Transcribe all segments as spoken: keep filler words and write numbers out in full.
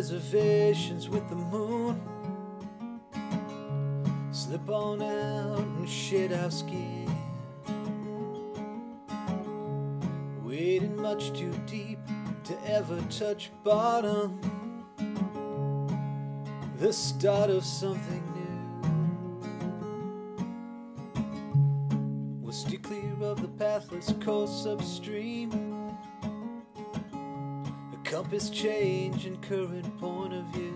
reservations with the moon. Slip on out and shade our skin. Wading much too deep to ever touch bottom. The start of something new. We'll steer clear of the pathless course upstream. Compass change and current point of view.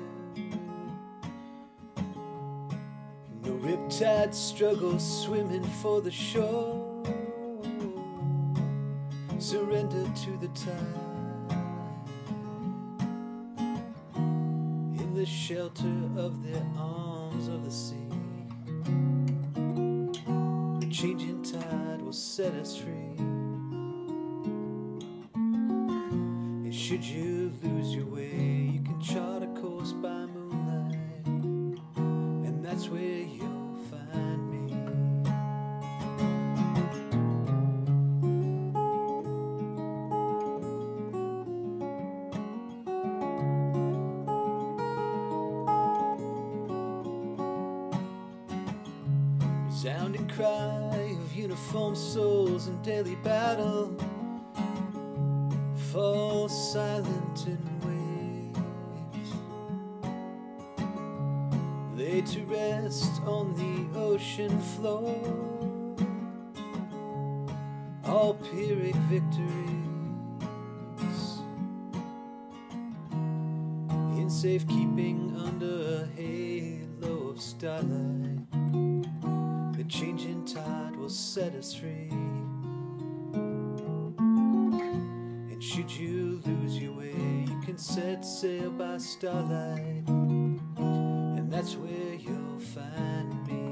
No riptide struggle swimming for the shore. Surrender to the tide. In the shelter of the arms of the sea. The changing tide will set us free. Should you lose your way, you can chart a course by moonlight, and that's where you'll find me. Resounding cry of uniformed souls in daily battle. Fall silent in waves. Lay to rest on the ocean floor. All Pyrrhic victories in safekeeping under a halo of starlight. The changing tide will set us free. Should you lose your way, you can set sail by starlight, and that's where you'll find me.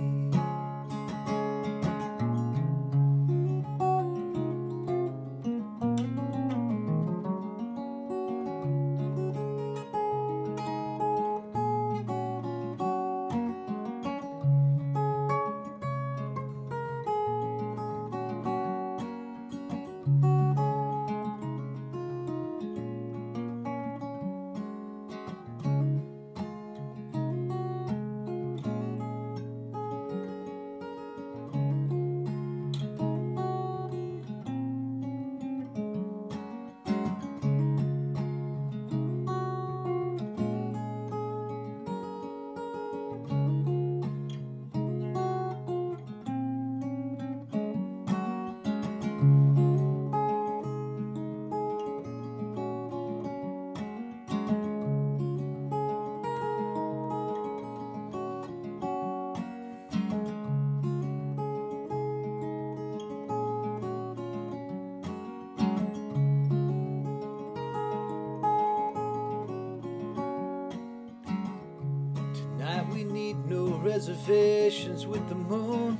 We need no reservations with the moon.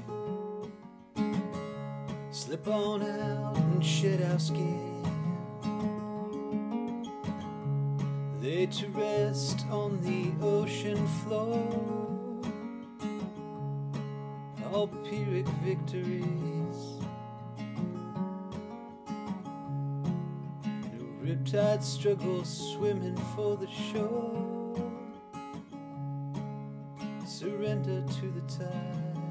Slip on out and shed our skin. Lay to rest on the ocean floor. All Pyrrhic victories. No riptide struggles swimming for the shore. Surrender to the tide.